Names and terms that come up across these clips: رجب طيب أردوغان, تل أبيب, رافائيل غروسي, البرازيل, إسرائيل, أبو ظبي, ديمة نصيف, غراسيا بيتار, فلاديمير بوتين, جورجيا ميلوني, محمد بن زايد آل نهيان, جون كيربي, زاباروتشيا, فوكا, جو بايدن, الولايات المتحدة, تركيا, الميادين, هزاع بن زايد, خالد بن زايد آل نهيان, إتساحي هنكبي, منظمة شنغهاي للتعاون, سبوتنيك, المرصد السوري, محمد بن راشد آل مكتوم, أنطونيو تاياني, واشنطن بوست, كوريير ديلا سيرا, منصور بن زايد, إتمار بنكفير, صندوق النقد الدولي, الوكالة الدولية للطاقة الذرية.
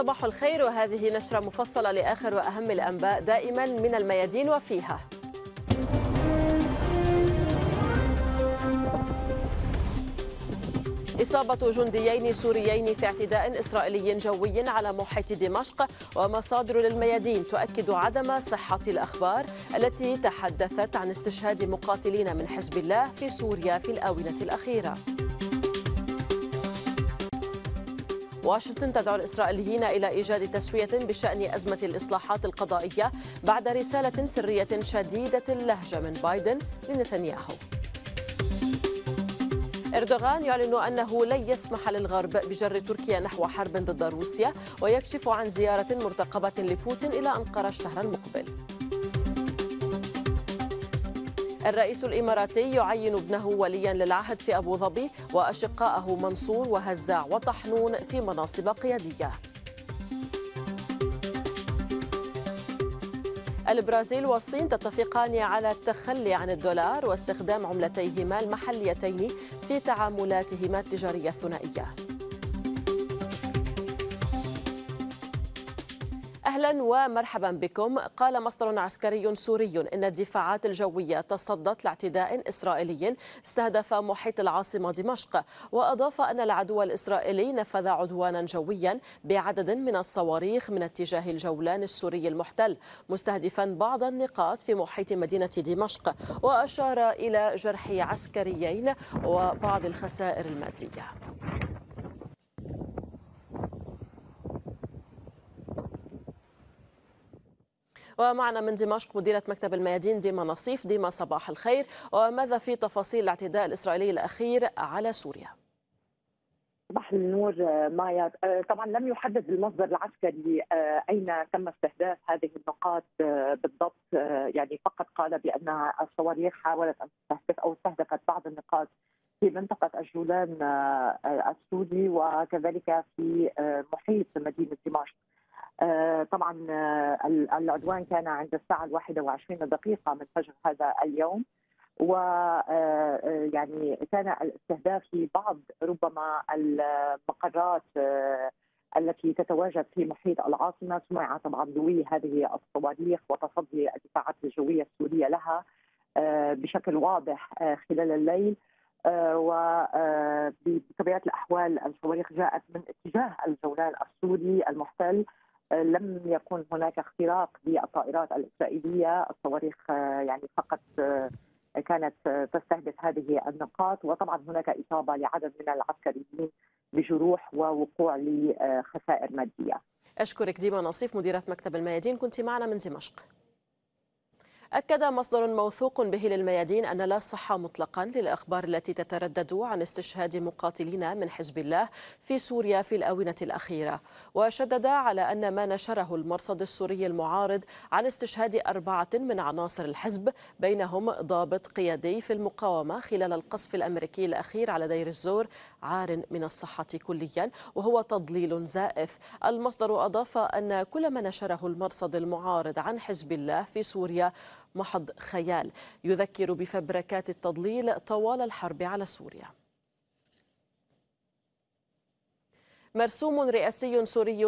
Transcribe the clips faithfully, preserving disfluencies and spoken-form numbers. صباح الخير، وهذه نشرة مفصلة لآخر وأهم الأنباء دائما من الميادين. وفيها إصابة جنديين سوريين في اعتداء إسرائيلي جوي على محيط دمشق، ومصادر للميادين تؤكد عدم صحة الأخبار التي تحدثت عن استشهاد مقاتلين من حزب الله في سوريا في الآونة الأخيرة. واشنطن تدعو الإسرائيليين إلى إيجاد تسوية بشأن أزمة الإصلاحات القضائية بعد رسالة سرية شديدة اللهجة من بايدن لنتنياهو. أردوغان يعلن أنه لن يسمح للغرب بجر تركيا نحو حرب ضد روسيا، ويكشف عن زيارة مرتقبة لبوتين إلى أنقرة الشهر المقبل. الرئيس الإماراتي يعين ابنه وليا للعهد في أبو ظبي، وأشقائه منصور وهزاع وطحنون في مناصب قيادية. البرازيل والصين تتفقان على التخلي عن الدولار واستخدام عملتيهما المحليتين في تعاملاتهما التجارية الثنائية. أهلا ومرحبا بكم. قال مصدر عسكري سوري إن الدفاعات الجوية تصدت لاعتداء إسرائيلي استهدف محيط العاصمة دمشق، وأضاف أن العدو الإسرائيلي نفذ عدوانا جويا بعدد من الصواريخ من اتجاه الجولان السوري المحتل، مستهدفا بعض النقاط في محيط مدينة دمشق، وأشار إلى جرح عسكريين وبعض الخسائر المادية. ومعنا من دمشق مديرة مكتب الميادين ديمة نصيف. ديمة، صباح الخير، وماذا في تفاصيل الاعتداء الإسرائيلي الأخير على سوريا؟ صباح النور مايا. طبعا لم يحدد المصدر العسكري أين تم استهداف هذه النقاط بالضبط، يعني فقط قال بأن الصواريخ حاولت أن تستهدف أو استهدفت بعض النقاط في منطقة الجولان السوري وكذلك في محيط مدينة دمشق. طبعا العدوان كان عند الساعة الواحدة وعشرين دقيقة من فجر هذا اليوم، ويعني كان الاستهداف في بعض ربما المقرات التي تتواجد في محيط العاصمة. سمع طبعا دوي هذه الصواريخ وتصدي الدفاعات الجوية السورية لها بشكل واضح خلال الليل، وبطبيعة الأحوال الصواريخ جاءت من اتجاه الجولان السوري المحتل. لم يكن هناك اختراق للطائرات الإسرائيلية، الصواريخ يعني فقط كانت تستهدف هذه النقاط، وطبعا هناك إصابة لعدد من العسكريين بجروح ووقوع لخسائر مادية. أشكرك ديمة نصيف مديرة مكتب الميادين، كنت معنا من دمشق. أكد مصدر موثوق به للميادين أن لا صحة مطلقا للأخبار التي تتردد عن استشهاد مقاتلين من حزب الله في سوريا في الآونة الأخيرة، وشدد على أن ما نشره المرصد السوري المعارض عن استشهاد أربعة من عناصر الحزب بينهم ضابط قيادي في المقاومة خلال القصف الأمريكي الأخير على دير الزور عار من الصحة كليا، وهو تضليل زائف. المصدر أضاف أن كل ما نشره المرصد المعارض عن حزب الله في سوريا محض خيال يذكر بفبركات التضليل طوال الحرب على سوريا. مرسوم رئاسي سوري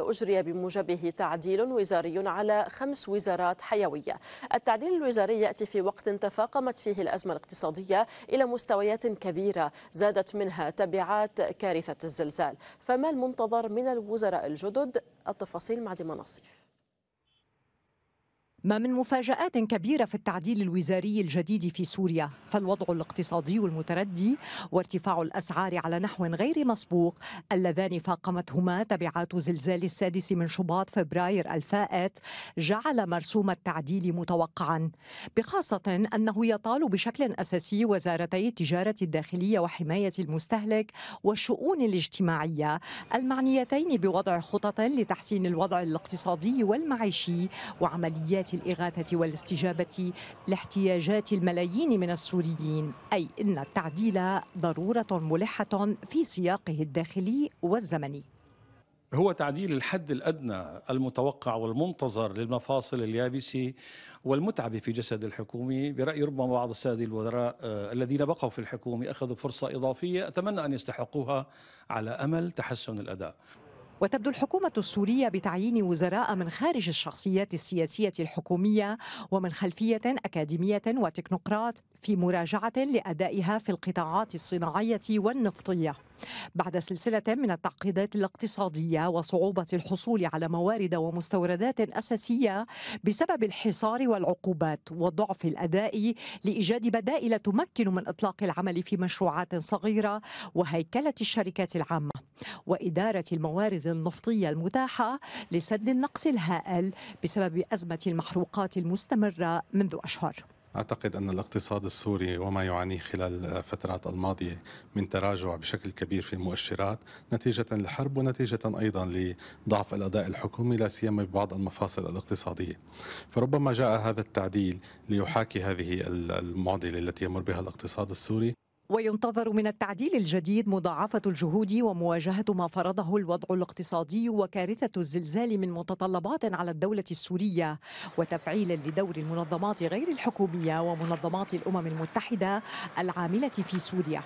أجري بموجبه تعديل وزاري على خمس وزارات حيوية. التعديل الوزاري يأتي في وقت تفاقمت فيه الأزمة الاقتصادية إلى مستويات كبيرة زادت منها تبعات كارثة الزلزال. فما المنتظر من الوزراء الجدد؟ التفاصيل مع ديمة نصيف. ما من مفاجآت كبيرة في التعديل الوزاري الجديد في سوريا، فالوضع الاقتصادي المتردي وارتفاع الأسعار على نحو غير مسبوق اللذان فاقمتهما تبعات زلزال السادس من شباط فبراير الفائت جعل مرسوم التعديل متوقعا، بخاصة أنه يطال بشكل أساسي وزارتي التجارة الداخلية وحماية المستهلك والشؤون الاجتماعية المعنيتين بوضع خطط لتحسين الوضع الاقتصادي والمعيشي وعمليات الإغاثة والاستجابة لاحتياجات الملايين من السوريين، أي إن التعديل ضرورة ملحة في سياقه الداخلي والزمني. هو تعديل الحد الأدنى المتوقع والمنتظر للمفاصل اليابسة والمتعبة في جسد الحكومة، برأي ربما بعض السادة الوزراء الذين بقوا في الحكومة أخذوا فرصة إضافية أتمنى أن يستحقوها على أمل تحسن الأداء. وتبدو الحكومة السورية بتعيين وزراء من خارج الشخصيات السياسية الحكومية ومن خلفية أكاديمية وتكنوقراط في مراجعة لأدائها في القطاعات الصناعية والنفطية بعد سلسلة من التعقيدات الاقتصادية وصعوبة الحصول على موارد ومستوردات أساسية بسبب الحصار والعقوبات وضعف الأداء لإيجاد بدائل تمكن من إطلاق العمل في مشروعات صغيرة وهيكلة الشركات العامة وإدارة الموارد النفطية المتاحة لسد النقص الهائل بسبب أزمة المحروقات المستمرة منذ أشهر. أعتقد أن الاقتصاد السوري وما يعانيه خلال الفترات الماضية من تراجع بشكل كبير في المؤشرات نتيجة للحرب ونتيجة أيضا لضعف الأداء الحكومي لا سيما ببعض المفاصل الاقتصادية، فربما جاء هذا التعديل ليحاكي هذه المعضلة التي يمر بها الاقتصاد السوري. وينتظر من التعديل الجديد مضاعفة الجهود ومواجهة ما فرضه الوضع الاقتصادي وكارثة الزلزال من متطلبات على الدولة السورية وتفعيلا لدور المنظمات غير الحكومية ومنظمات الأمم المتحدة العاملة في سوريا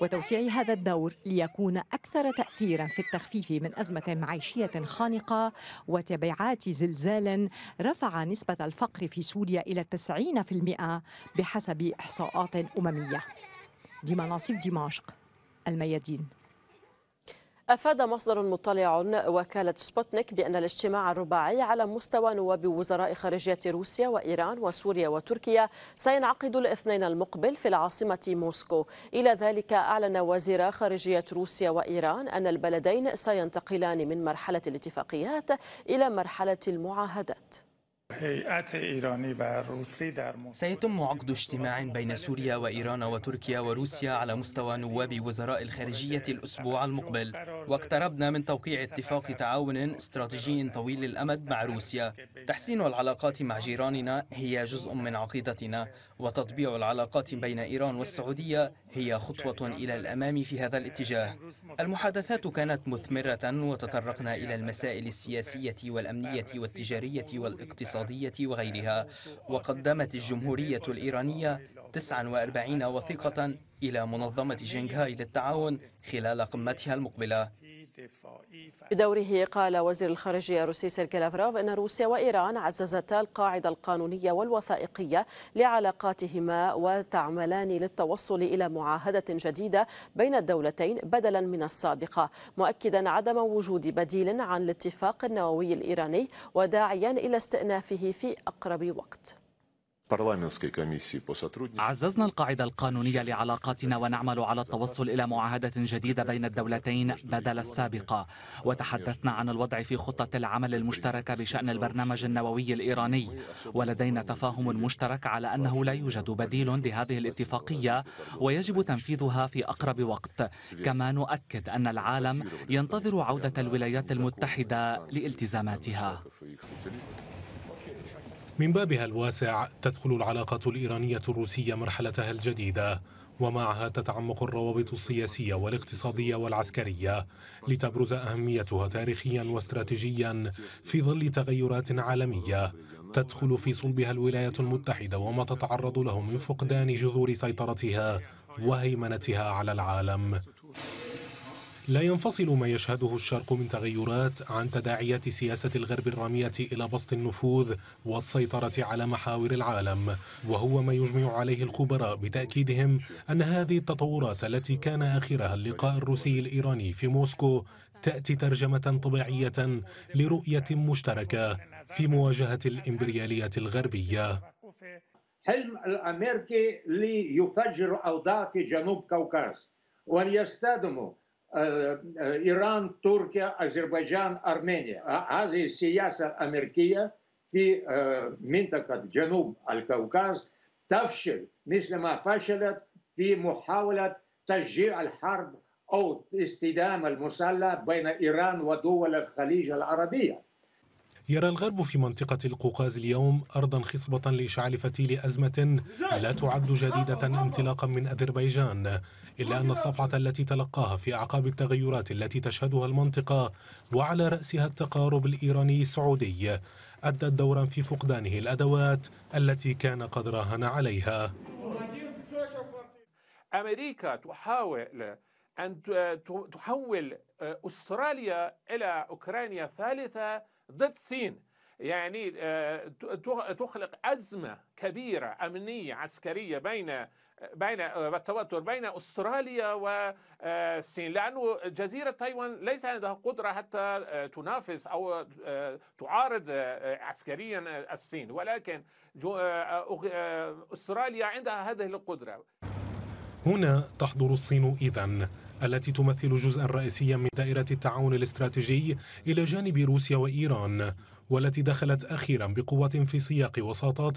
وتوسيع هذا الدور ليكون أكثر تأثيرا في التخفيف من أزمة معيشية خانقة وتبعات زلزال رفع نسبة الفقر في سوريا إلى تسعين بالمئة بحسب إحصاءات أممية. ديمة نصيف، دمشق، الميادين. أفاد مصدر مطلع وكالة سبوتنيك بأن الاجتماع الرباعي على مستوى نواب وزراء خارجية روسيا وإيران وسوريا وتركيا سينعقد الاثنين المقبل في العاصمة موسكو. إلى ذلك أعلن وزير خارجية روسيا وإيران أن البلدين سينتقلان من مرحلة الاتفاقيات إلى مرحلة المعاهدات. سيتم عقد اجتماع بين سوريا وإيران وتركيا وروسيا على مستوى نواب وزراء الخارجية الأسبوع المقبل، واقتربنا من توقيع اتفاق تعاون استراتيجي طويل الأمد مع روسيا. تحسين العلاقات مع جيراننا هي جزء من عقيدتنا، وتطبيع العلاقات بين إيران والسعودية هي خطوة إلى الأمام في هذا الاتجاه. المحادثات كانت مثمرة وتطرقنا إلى المسائل السياسية والأمنية والتجارية والاقتصادية وغيرها، وقدمت الجمهورية الإيرانية تسعة وأربعين وثيقة إلى منظمة شنغهاي للتعاون خلال قمتها المقبلة. بدوره قال وزير الخارجية الروسي سيرغي لافروف أن روسيا وإيران عززتا القاعدة القانونية والوثائقية لعلاقاتهما وتعملان للتوصل إلى معاهدة جديدة بين الدولتين بدلا من السابقة، مؤكدا عدم وجود بديل عن الاتفاق النووي الإيراني وداعيا إلى استئنافه في أقرب وقت. عززنا القاعدة القانونية لعلاقاتنا ونعمل على التوصل إلى معاهدة جديدة بين الدولتين بدل السابقة، وتحدثنا عن الوضع في خطة العمل المشتركة بشأن البرنامج النووي الإيراني، ولدينا تفاهم مشترك على أنه لا يوجد بديل لهذه الاتفاقية ويجب تنفيذها في أقرب وقت. كما نؤكد أن العالم ينتظر عودة الولايات المتحدة لالتزاماتها. من بابها الواسع تدخل العلاقة الإيرانية الروسية مرحلتها الجديدة، ومعها تتعمق الروابط السياسية والاقتصادية والعسكرية لتبرز أهميتها تاريخيا واستراتيجيا في ظل تغيرات عالمية تدخل في صلبها الولايات المتحدة وما تتعرض له من فقدان جذور سيطرتها وهيمنتها على العالم. لا ينفصل ما يشهده الشرق من تغيرات عن تداعيات سياسة الغرب الرامية إلى بسط النفوذ والسيطرة على محاور العالم، وهو ما يجمع عليه الخبراء بتأكيدهم أن هذه التطورات التي كان آخرها اللقاء الروسي الإيراني في موسكو تأتي ترجمة طبيعية لرؤية مشتركة في مواجهة الإمبريالية الغربية. حلم الأمريكي ليفجر أوضاع في جنوب كوكاز وليستدموا إيران، تركيا، أذربيجان، أرمينيا. هذه السياسة الأمريكية في منطقة جنوب الكوكاز تفشل مثل ما فشلت في محاولة تشجيع الحرب أو الاستدامة المسلحة بين إيران ودول الخليج العربية. يرى الغرب في منطقة القوقاز اليوم أرضا خصبة لإشعال فتيل أزمة لا تعد جديدة انطلاقا من أذربيجان، إلا أن الصفعة التي تلقاها في أعقاب التغيرات التي تشهدها المنطقة وعلى رأسها التقارب الإيراني السعودي أدت دورا في فقدانه الأدوات التي كان قد راهن عليها. أمريكا تحاول أن تحول أستراليا إلى أوكرانيا ثالثة ضد الصين، يعني تخلق أزمة كبيرة أمنية عسكرية بين بين التوتر بين أستراليا والصين، لأنه جزيرة تايوان ليس عندها قدرة حتى تنافس أو تعارض عسكريا الصين، ولكن أستراليا عندها هذه القدرة. هنا تحضر الصين إذن التي تمثل جزءا رئيسيا من دائرة التعاون الاستراتيجي إلى جانب روسيا وإيران، والتي دخلت أخيرا بقوة في سياق وساطات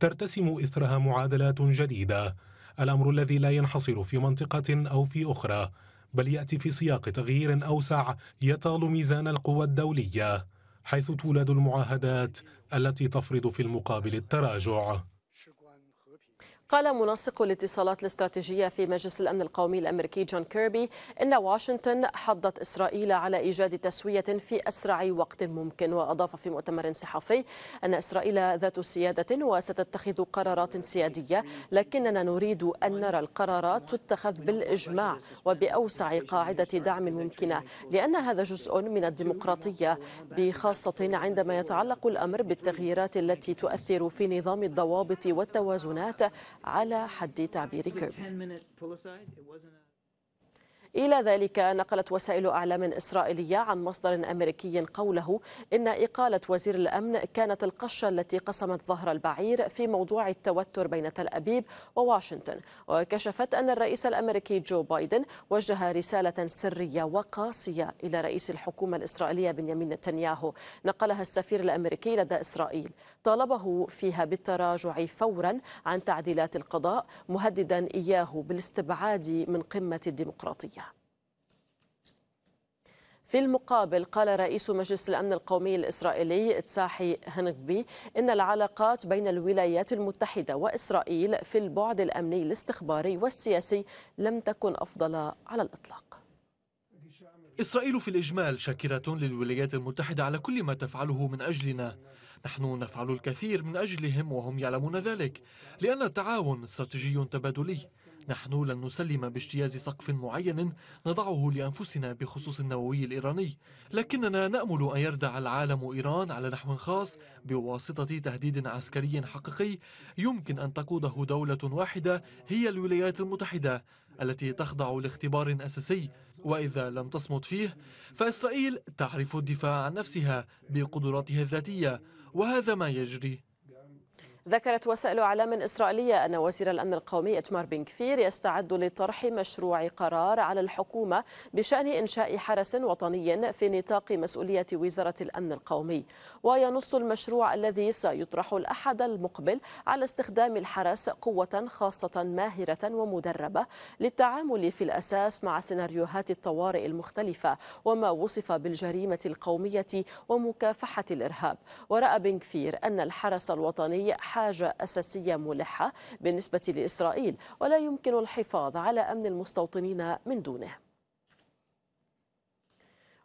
ترتسم إثرها معادلات جديدة، الأمر الذي لا ينحصر في منطقة أو في أخرى، بل يأتي في سياق تغيير أوسع يطال ميزان القوى الدولية، حيث تولد المعاهدات التي تفرض في المقابل التراجع. قال منسق الاتصالات الاستراتيجية في مجلس الأمن القومي الأمريكي جون كيربي إن واشنطن حضت إسرائيل على إيجاد تسوية في أسرع وقت ممكن، وأضاف في مؤتمر صحفي أن إسرائيل ذات سيادة وستتخذ قرارات سيادية، لكننا نريد أن نرى القرارات تتخذ بالإجماع وبأوسع قاعدة دعم ممكنة، لأن هذا جزء من الديمقراطية، بخاصة عندما يتعلق الأمر بالتغييرات التي تؤثر في نظام الضوابط والتوازنات على حد تعبير كيربي. إلى ذلك نقلت وسائل أعلام إسرائيلية عن مصدر أمريكي قوله إن إقالة وزير الأمن كانت القشة التي قسمت ظهر البعير في موضوع التوتر بين تل أبيب وواشنطن، وكشفت أن الرئيس الأمريكي جو بايدن وجه رسالة سرية وقاسية إلى رئيس الحكومة الإسرائيلية بنيامين نتنياهو نقلها السفير الأمريكي لدى إسرائيل، طالبه فيها بالتراجع فورا عن تعديلات القضاء، مهددا إياه بالاستبعاد من قمة الديمقراطية. في المقابل قال رئيس مجلس الأمن القومي الإسرائيلي إتساحي هنكبي إن العلاقات بين الولايات المتحدة وإسرائيل في البعد الأمني الاستخباري والسياسي لم تكن أفضل على الإطلاق. إسرائيل في الإجمال شاكرة للولايات المتحدة على كل ما تفعله من أجلنا، نحن نفعل الكثير من أجلهم وهم يعلمون ذلك، لأن التعاون استراتيجي تبادلي، نحن لن نسلم باجتياز سقف معين نضعه لأنفسنا بخصوص النووي الإيراني، لكننا نأمل أن يردع العالم إيران على نحو خاص بواسطة تهديد عسكري حقيقي يمكن أن تقوده دولة واحدة هي الولايات المتحدة التي تخضع لاختبار أساسي، وإذا لم تصمت فيه فإسرائيل تعرف الدفاع عن نفسها بقدراتها الذاتية، وهذا ما يجري. ذكرت وسائل أعلام إسرائيلية أن وزير الأمن القومي إتمار بنكفير يستعد لطرح مشروع قرار على الحكومة بشأن إنشاء حرس وطني في نطاق مسؤولية وزارة الأمن القومي، وينص المشروع الذي سيطرح الأحد المقبل على استخدام الحرس قوة خاصة ماهرة ومدربة للتعامل في الأساس مع سيناريوهات الطوارئ المختلفة وما وصف بالجريمة القومية ومكافحة الإرهاب. ورأى بنكفير أن الحرس الوطني حاجة أساسية ملحة بالنسبة لإسرائيل، ولا يمكن الحفاظ على أمن المستوطنين من دونه.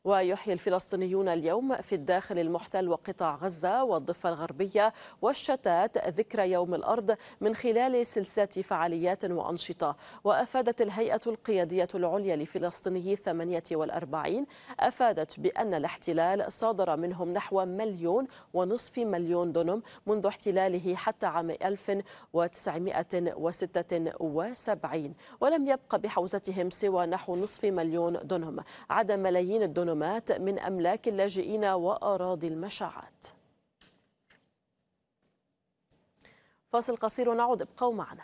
ويحيي الفلسطينيون اليوم في الداخل المحتل وقطاع غزة والضفة الغربية والشتات ذكرى يوم الأرض من خلال سلسلة فعاليات وأنشطة، وأفادت الهيئة القيادية العليا لفلسطيني ثمانية وأربعين أفادت بأن الاحتلال صادر منهم نحو مليون ونصف مليون دونم منذ احتلاله حتى عام ألف وتسعمئة وستة وسبعين، ولم يبق بحوزتهم سوى نحو نصف مليون دونم عدا ملايين الدونم من أملاك اللاجئين وأراضي المشاعات. فاصل قصير ونعود، ابقوا معنا.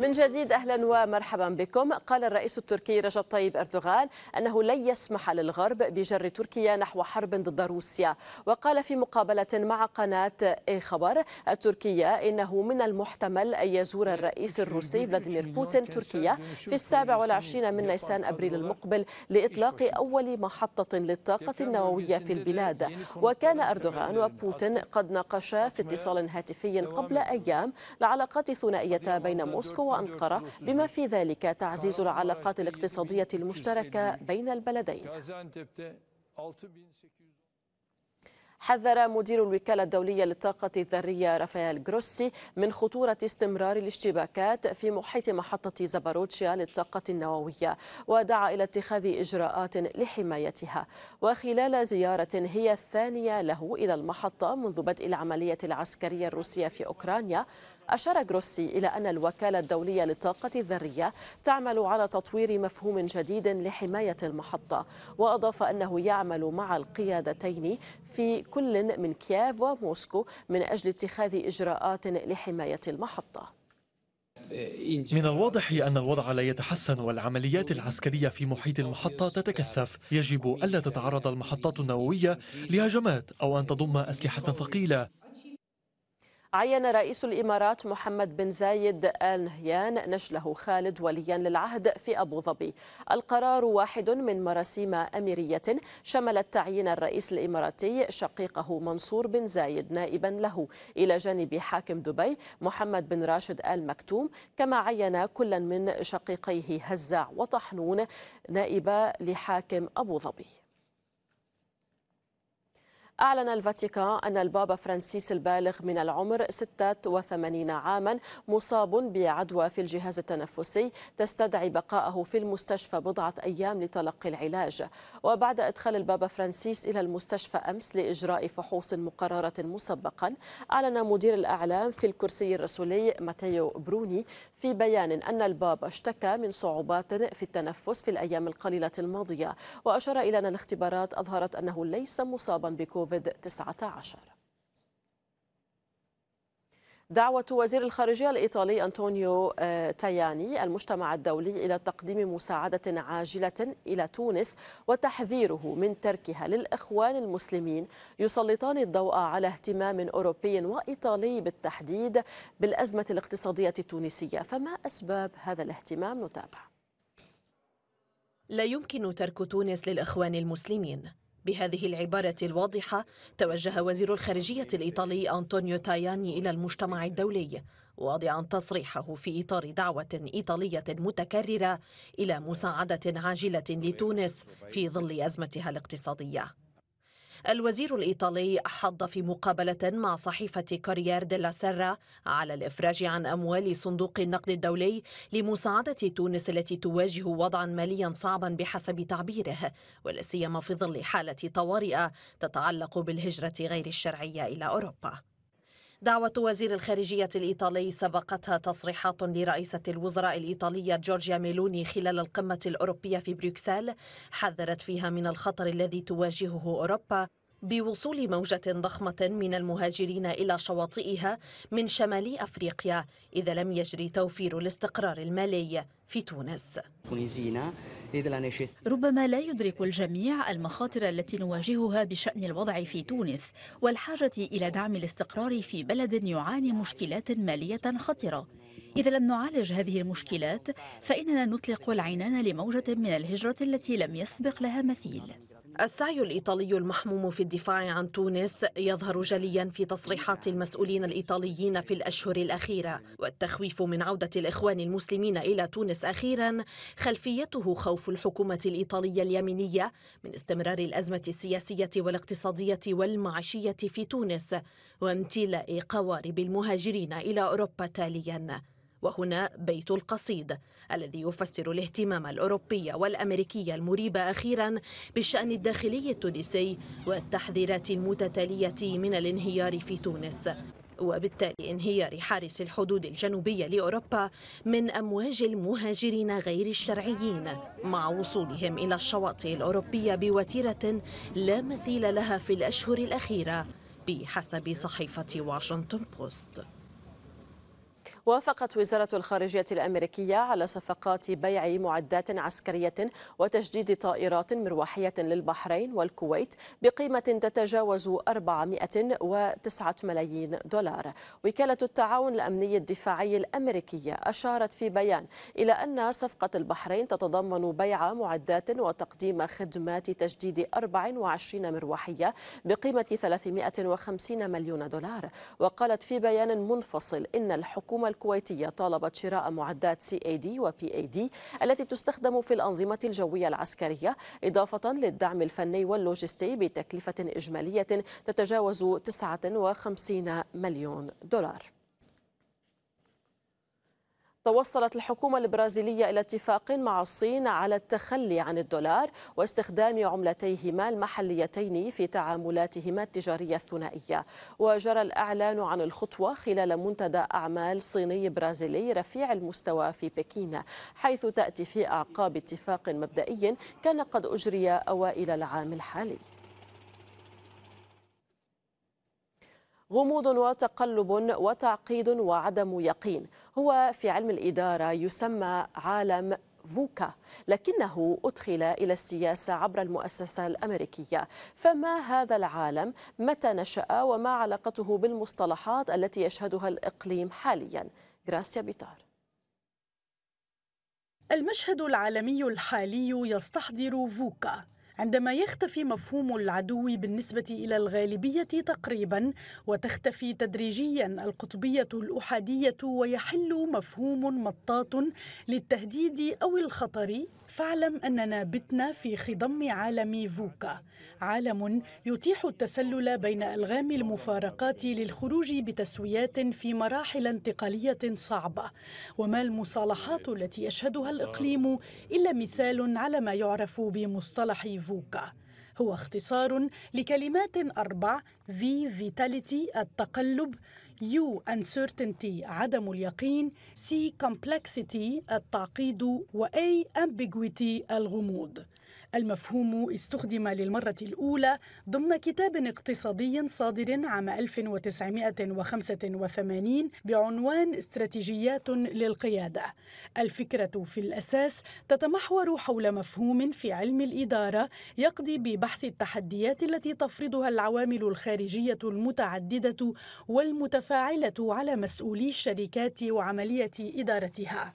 من جديد أهلا ومرحبا بكم. قال الرئيس التركي رجب طيب أردوغان أنه لن يسمح للغرب بجر تركيا نحو حرب ضد روسيا، وقال في مقابلة مع قناة إي خبر التركية إنه من المحتمل أن يزور الرئيس الروسي فلاديمير بوتين تركيا في السابع والعشرين من نيسان أبريل المقبل لإطلاق أول محطة للطاقة النووية في البلاد. وكان أردوغان وبوتين قد ناقشا في اتصال هاتفي قبل أيام العلاقات الثنائية بين موسكو وأنقرة، بما في ذلك تعزيز العلاقات الاقتصادية المشتركة بين البلدين. حذر مدير الوكالة الدولية للطاقة الذرية رافائيل غروسي من خطورة استمرار الاشتباكات في محيط محطة زاباروتشيا للطاقة النووية، ودعا إلى اتخاذ إجراءات لحمايتها. وخلال زيارة هي الثانية له إلى المحطة منذ بدء العملية العسكرية الروسية في أوكرانيا، أشار غروسي إلى أن الوكالة الدولية للطاقة الذرية تعمل على تطوير مفهوم جديد لحماية المحطة، وأضاف أنه يعمل مع القيادتين في كل من كييف وموسكو من أجل اتخاذ إجراءات لحماية المحطة. من الواضح أن الوضع لا يتحسن والعمليات العسكرية في محيط المحطة تتكثف. يجب ألا تتعرض المحطات النووية لهجمات أو أن تضم أسلحة ثقيلة. عين رئيس الإمارات محمد بن زايد آل نهيان نجله خالد وليا للعهد في أبو ظبي. القرار واحد من مراسيم أميرية شملت تعيين الرئيس الإماراتي شقيقه منصور بن زايد نائبا له إلى جانب حاكم دبي محمد بن راشد آل مكتوم، كما عين كلا من شقيقيه هزاع وطحنون نائبا لحاكم أبو ظبي. أعلن الفاتيكان أن البابا فرانسيس البالغ من العمر ستة وثمانين عاما مصاب بعدوى في الجهاز التنفسي تستدعي بقائه في المستشفى بضعة أيام لتلقي العلاج. وبعد إدخال البابا فرانسيس إلى المستشفى أمس لإجراء فحوص مقررة مسبقا، أعلن مدير الأعلام في الكرسي الرسولي ماتيو بروني في بيان أن البابا اشتكى من صعوبات في التنفس في الأيام القليلة الماضية، وأشار إلى أن الاختبارات أظهرت أنه ليس مصابا بكوفيد كوفيد تسعة عشر. دعوة وزير الخارجية الإيطالي أنطونيو تاياني المجتمع الدولي إلى تقديم مساعدة عاجلة إلى تونس وتحذيره من تركها للإخوان المسلمين يسلطان الضوء على اهتمام أوروبي وإيطالي بالتحديد بالأزمة الاقتصادية التونسية. فما أسباب هذا الاهتمام؟ نتابع. لا يمكن ترك تونس للإخوان المسلمين، بهذه العبارة الواضحة توجه وزير الخارجية الإيطالي أنطونيو تاياني إلى المجتمع الدولي، واضعا تصريحه في إطار دعوة إيطالية متكررة إلى مساعدة عاجلة لتونس في ظل أزمتها الاقتصادية. الوزير الإيطالي حض في مقابلة مع صحيفة كوريير ديلا سيرا على الإفراج عن أموال صندوق النقد الدولي لمساعدة تونس التي تواجه وضعا ماليا صعبا بحسب تعبيره، ولا سيما في ظل حالة طوارئ تتعلق بالهجرة غير الشرعية إلى أوروبا. دعوة وزير الخارجية الإيطالي سبقتها تصريحات لرئيسة الوزراء الإيطالية جورجيا ميلوني خلال القمة الأوروبية في بروكسل، حذرت فيها من الخطر الذي تواجهه أوروبا بوصول موجة ضخمة من المهاجرين إلى شواطئها من شمال أفريقيا إذا لم يجري توفير الاستقرار المالي في تونس. ربما لا يدرك الجميع المخاطر التي نواجهها بشأن الوضع في تونس والحاجة إلى دعم الاستقرار في بلد يعاني مشكلات مالية خطرة. إذا لم نعالج هذه المشكلات فإننا نطلق العنان لموجة من الهجرة التي لم يسبق لها مثيل. السعي الإيطالي المحموم في الدفاع عن تونس يظهر جليا في تصريحات المسؤولين الإيطاليين في الأشهر الأخيرة، والتخويف من عودة الإخوان المسلمين إلى تونس أخيرا خلفيته خوف الحكومة الإيطالية اليمينية من استمرار الأزمة السياسية والاقتصادية والمعيشية في تونس وامتلاء قوارب المهاجرين إلى أوروبا تاليا. وهنا بيت القصيد الذي يفسر الاهتمام الأوروبي والأمريكي المريب أخيرا بالشأن الداخلي التونسي والتحذيرات المتتالية من الانهيار في تونس، وبالتالي انهيار حارس الحدود الجنوبية لأوروبا من أمواج المهاجرين غير الشرعيين مع وصولهم إلى الشواطئ الأوروبية بوتيرة لا مثيل لها في الأشهر الأخيرة بحسب صحيفة واشنطن بوست. وافقت وزارة الخارجية الأمريكية على صفقات بيع معدات عسكرية وتجديد طائرات مروحية للبحرين والكويت بقيمة تتجاوز أربعمائة وتسعة ملايين دولار. وكالة التعاون الأمني الدفاعي الأمريكية أشارت في بيان إلى أن صفقة البحرين تتضمن بيع معدات وتقديم خدمات تجديد أربع وعشرين مروحية بقيمة ثلاثمائة وخمسين مليون دولار. وقالت في بيان منفصل إن الحكومة الكويتية طالبت شراء معدات سي اي دي وبي اي دي التي تستخدم في الأنظمة الجوية العسكرية، إضافة للدعم الفني واللوجستي بتكلفة إجمالية تتجاوز تسعة وخمسين مليون دولار. توصلت الحكومة البرازيلية إلى اتفاق مع الصين على التخلي عن الدولار واستخدام عملتيهما المحليتين في تعاملاتهما التجارية الثنائية. وجرى الإعلان عن الخطوة خلال منتدى أعمال صيني برازيلي رفيع المستوى في بكين، حيث تأتي في أعقاب اتفاق مبدئي كان قد أجري أوائل العام الحالي. غموض وتقلب وتعقيد وعدم يقين، هو في علم الإدارة يسمى عالم فوكا، لكنه أدخل إلى السياسة عبر المؤسسة الأمريكية. فما هذا العالم؟ متى نشأ؟ وما علاقته بالمصطلحات التي يشهدها الإقليم حاليا؟ غراسيا بيتار. المشهد العالمي الحالي يستحضر فوكا، عندما يختفي مفهوم العدو بالنسبة إلى الغالبية تقريبا، وتختفي تدريجيا القطبية الأحادية، ويحل مفهوم مطاط للتهديد أو الخطر. فاعلم أننا بتنا في خضم عالم فوكا، عالم يتيح التسلل بين ألغام المفارقات للخروج بتسويات في مراحل انتقالية صعبة. وما المصالحات التي يشهدها الإقليم إلا مثال على ما يعرف بمصطلح فوكا، هو اختصار لكلمات أربع: في فيتاليتي التقلب، U uncertainty عدم اليقين، C complexity التعقيد، و A ambiguity الغموض. المفهوم استخدم للمرة الأولى ضمن كتاب اقتصادي صادر عام ألف وتسعمئة وخمسة وثمانين بعنوان استراتيجيات للقيادة. الفكرة في الأساس تتمحور حول مفهوم في علم الإدارة يقضي ببحث التحديات التي تفرضها العوامل الخارجية المتعددة والمتفاعلة على مسؤولي الشركات وعملية إدارتها.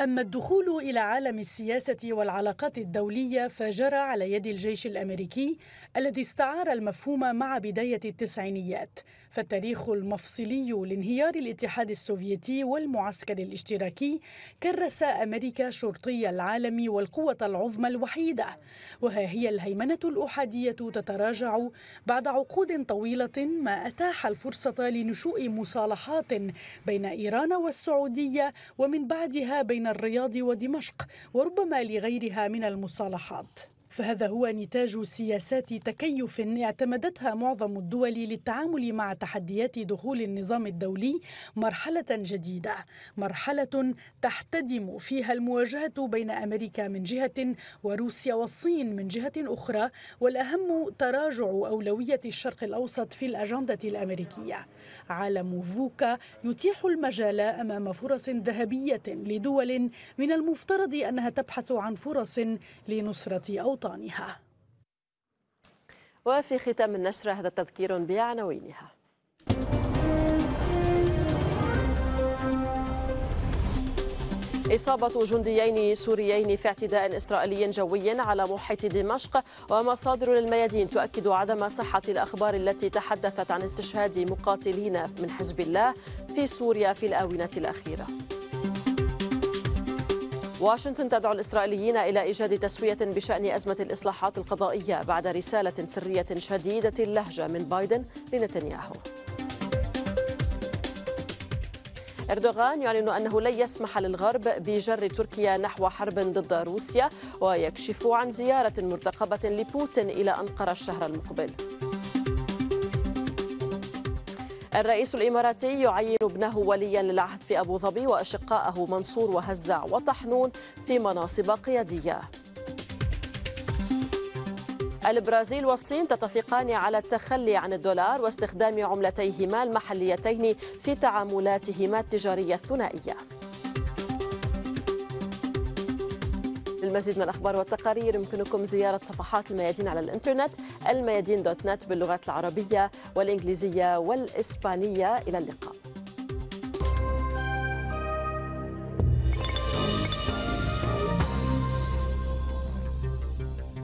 أما الدخول إلى عالم السياسة والعلاقات الدولية فجرى على يد الجيش الأمريكي الذي استعار المفهوم مع بداية التسعينيات. فالتاريخ المفصلي لانهيار الاتحاد السوفيتي والمعسكر الاشتراكي كرس أمريكا شرطي العالم والقوة العظمى الوحيدة، وها هي الهيمنة الأحادية تتراجع بعد عقود طويلة ما أتاح الفرصة لنشوء مصالحات بين إيران والسعودية، ومن بعدها بين الرياض ودمشق، وربما لغيرها من المصالحات. فهذا هو نتاج سياسات تكيف اعتمدتها معظم الدول للتعامل مع تحديات دخول النظام الدولي مرحلة جديدة، مرحلة تحتدم فيها المواجهة بين أمريكا من جهة وروسيا والصين من جهة أخرى، والأهم تراجع أولوية الشرق الأوسط في الأجندة الأمريكية. عالم فوكا يتيح المجال أمام فرص ذهبية لدول من المفترض أنها تبحث عن فرص لنصرة أوطانها. وفي ختام النشرة هذا تذكير بعناوينها. إصابة جنديين سوريين في اعتداء إسرائيلي جوي على محيط دمشق، ومصادر الميادين تؤكد عدم صحة الأخبار التي تحدثت عن استشهاد مقاتلين من حزب الله في سوريا في الآونة الأخيرة. واشنطن تدعو الإسرائيليين إلى إيجاد تسوية بشأن أزمة الإصلاحات القضائية بعد رسالة سرية شديدة اللهجة من بايدن لنتنياهو. أردوغان يعلن أنه لن يسمح للغرب بجر تركيا نحو حرب ضد روسيا، ويكشف عن زيارة مرتقبة لبوتين إلى أنقرة الشهر المقبل. الرئيس الإماراتي يعين ابنه وليا للعهد في أبو ظبي، وأشقائه منصور وهزاع وطحنون في مناصب قيادية. البرازيل والصين تتفقان على التخلي عن الدولار واستخدام عملتيهما المحليتين في تعاملاتهما التجارية الثنائية. للمزيد من الأخبار والتقارير يمكنكم زيارة صفحات الميادين على الإنترنت، الميادين دوت نت باللغات العربية والإنجليزية والإسبانية. إلى اللقاء.